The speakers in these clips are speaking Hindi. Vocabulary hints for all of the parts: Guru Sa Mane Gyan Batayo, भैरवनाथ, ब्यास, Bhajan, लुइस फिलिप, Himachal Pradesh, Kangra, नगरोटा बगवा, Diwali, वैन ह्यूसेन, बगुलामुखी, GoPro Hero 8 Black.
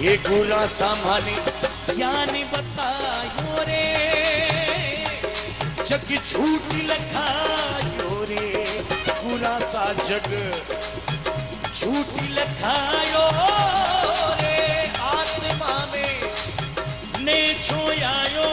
ये गुरु सा माने ज्ञान बतायो रे, जग झूठ लखायो रे, गुरु सा जग झूठ लखायो रे, आत्मा में ने छोयायो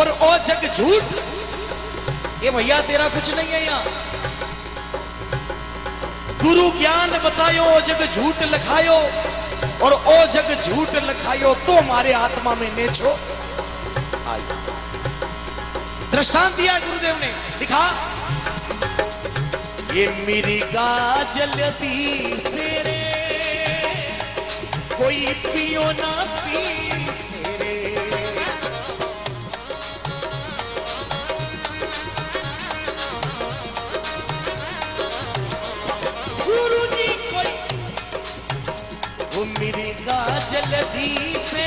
और ओ जग झूठ। ये भैया तेरा कुछ नहीं है यहाँ। गुरु ज्ञान बतायो जग झूठ लखायो, और ओ जग झूठ लखायो तो हमारे आत्मा में नेचो आई। दृष्टांत दिया गुरुदेव ने, दिखा ये मेरी गाजलती से रे, कोई पियो ना पी से रे, मेरी गाजलती से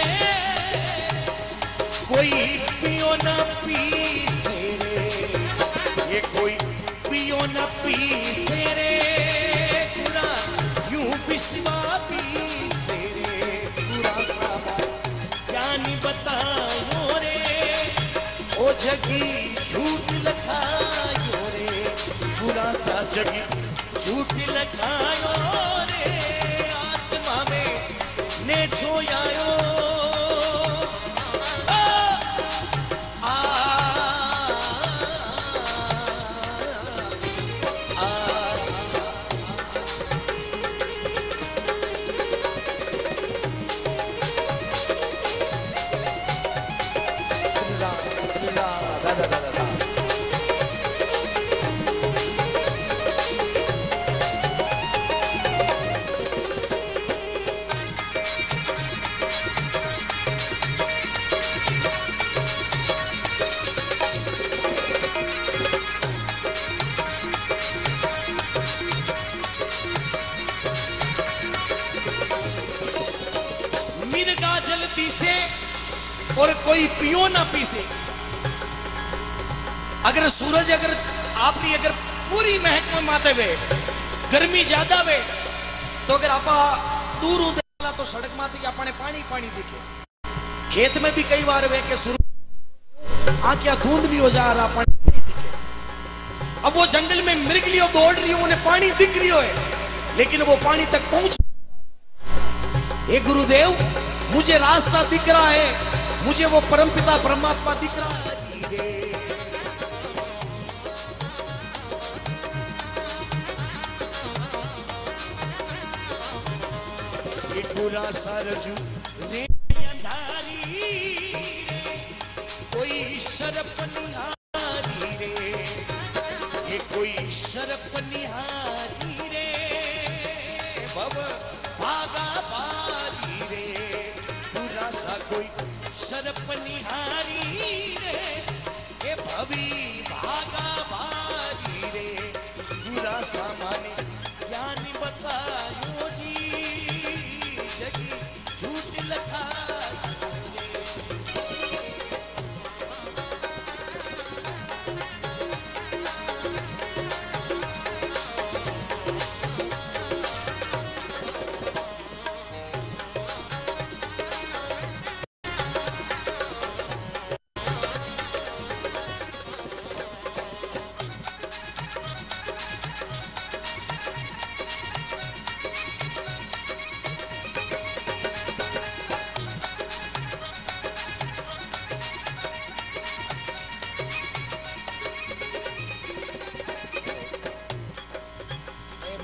कोई पियो न पी से रे, ये कोई पियो न पी से रे, पूरा यूं बिस्वा पी से रे, पूरा सा ज्ञान बतायो रे, ओ जगी झूठ लखायो रे, पूरा सा जगी झूठ लखायो रे, ने छोयायो। और कोई पियो ना पी से, अगर सूरज अगर आपकी अगर पूरी महक में माते वे गर्मी ज्यादा वे तो अगर आपा दूर उदला तो सड़क माते कि आपने पानी पानी दिखे। खेत में भी कई बार वे के सूरज आंखियां धुंध भी हो जा रहा, पानी नहीं दिखे। अब वो जंगल में मृगलियों दौड़ रही हो, उन्हें पानी दिख रही हो है, लेकिन वो पानी तक पहुंच। हे गुरुदेव मुझे रास्ता दिख रहा है, मुझे वो परमपिता परमात्मा दिख रहा है, गुरु सा रजू ने अंधारी रे, कोई शरप निहारी रे, ये कोई शरप निहारी रे, भव भागा भारी रे, गुरु सा कोई शरप निहारी रे, ये भवी भागा भारी रे, गुरु सा माने ज्ञान बतायो जी, जगी झूठ लखायो रे।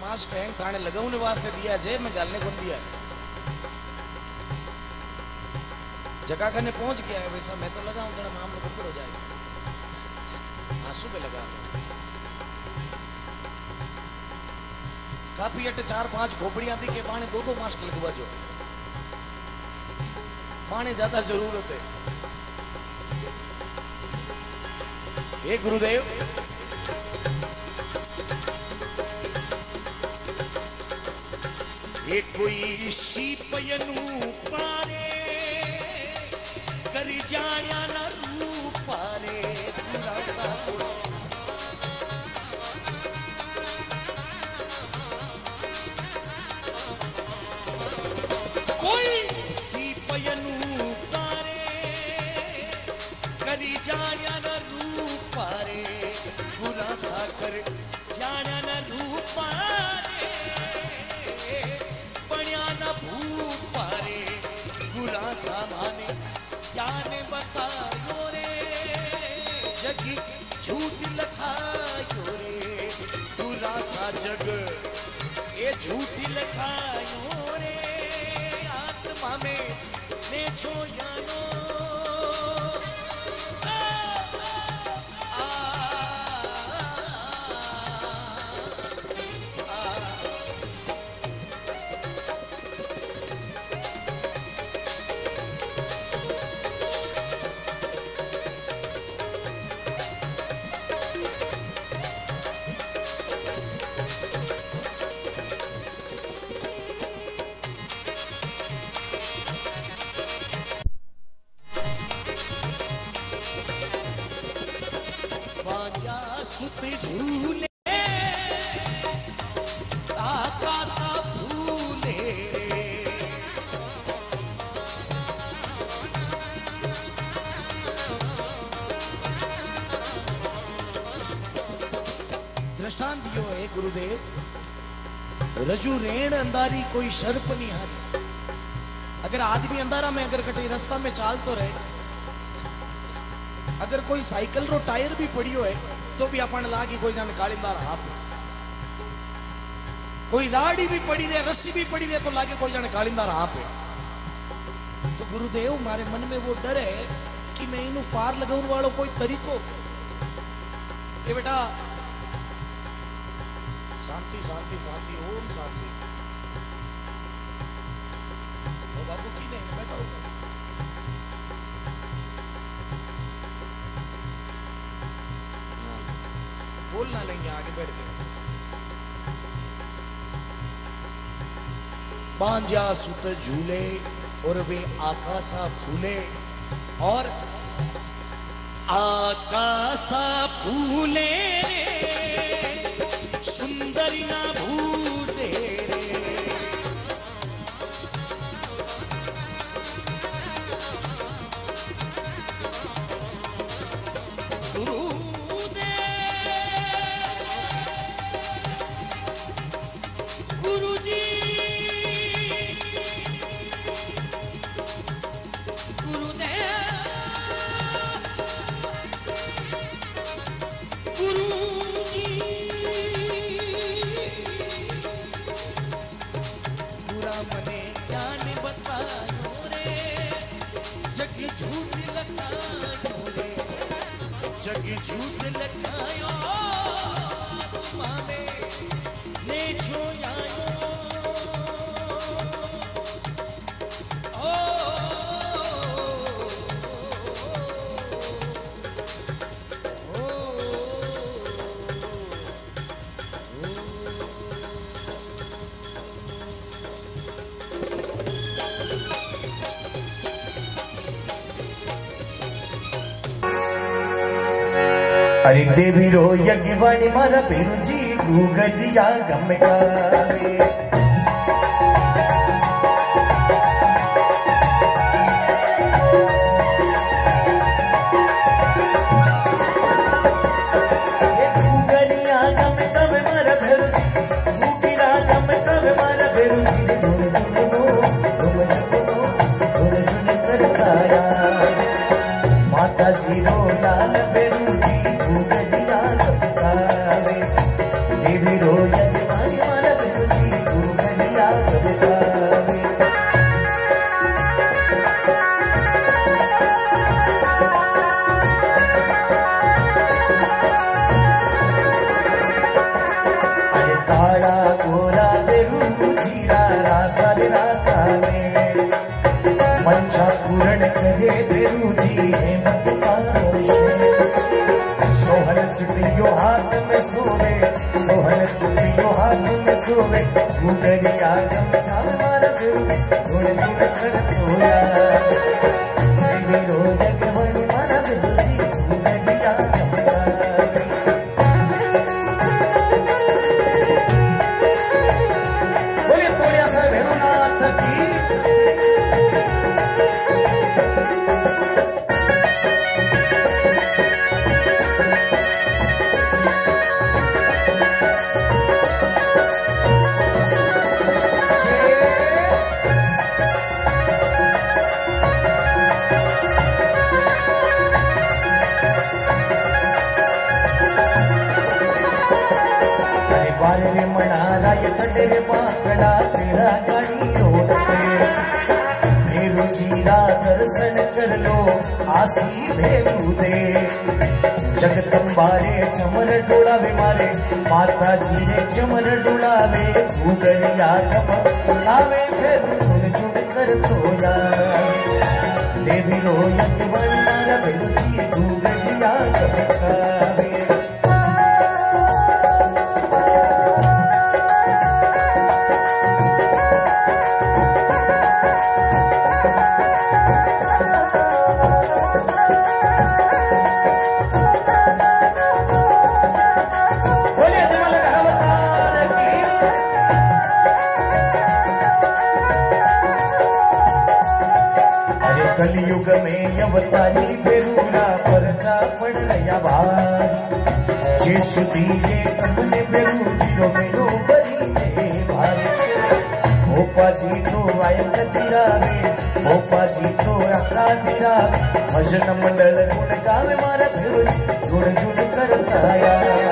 मांस फेंग थाने लगाउने वास्ते दिया जे मैं गालने को दिया जगह करने पहुंच गया है वैसा मैं तो लगाऊं जरा मामला बिल्कुल हो जाएगा आंसू पे लगा काफी अट 4-5 घोपड़ियां थी के पाने 2-2 मास्क लगवा जो पाने ज्यादा जरूरत है। एक गुरुदेव एक कोई शीपयनु पारे कर जाया न रूप पारे कोई शीपयनु पारे कर जाया न रूप पारे गुरा सा कर जाया न रूप पारे पारे गुरु सा माने ज्ञान बतायो रे जगी झूठ लखायो रे गुरु सा जग ये झूठ लखायो रे आत्मा में ने छोयानो रजू रेण अंधारी कोई सर्प निहारी। अगर आदमी अंधारा में अगर कटे रास्ता में चाल तो रहे अगर कोई साइकिल रो टायर भी पड़ियो है तो भी अपन लागी कोई जान कालिंदार हाथ कोई लाड़ी भी पड़ी रहे रस्सी भी पड़ी रहे तो लागे कोई जान कालिंदार हाथ है। तो गुरुदेव मारे मन में वो डर है कि मैं इनू पार लगाउन वालों कोई तरीको ये बेटा शांति शांति शांति ओम शांति तो बाबू की नहीं बैठा होगा बोलना लेंगे आगे बैठ के बांझा सुत झूले और वे आकाशा फूले और आकाशा फूले सुंदरी ना भूले रे गुरु दे गुरु जी गुरु दे जगी झूठ लगायो मामे ने छोयायो हरि देवी रो यज्ञ वाणी मर बिरुजी भूगलिया गम गावे देवी रो यज्ञ वाणी मर मोहन तुमियों हाथ में सोवे घुगरी आगम धामार फिरवे घोड़े में खर तोया विरोध के मन मारा बिल्ली घुगरी आगम धामार बोले तोया से भैरवनाथ की मनाला ये छठे पाकड़ा तेरा गाड़ी होते मेरो जीरा दर्शन कर लो आसी भेदूते जगदम्बारे चमर डोलावे मारे माता जी ने चमर डोलावे भूगरिया कम लावे फिर झुन झुन कर धोया देवी रो यज्ञ वंदना भेदी भूगरिया कम कलयुग में अवतारी बेरूरा परचा पड़ रहा भार जे सुधी ये अपने बेरू जीरो बेरू बरी दे भार भोपा जी तो आयक दिरावे भोपा जी तो आका दिरावे भजन मंडल गुण गावे मारा फिर जुड़ जुड़ करता यार।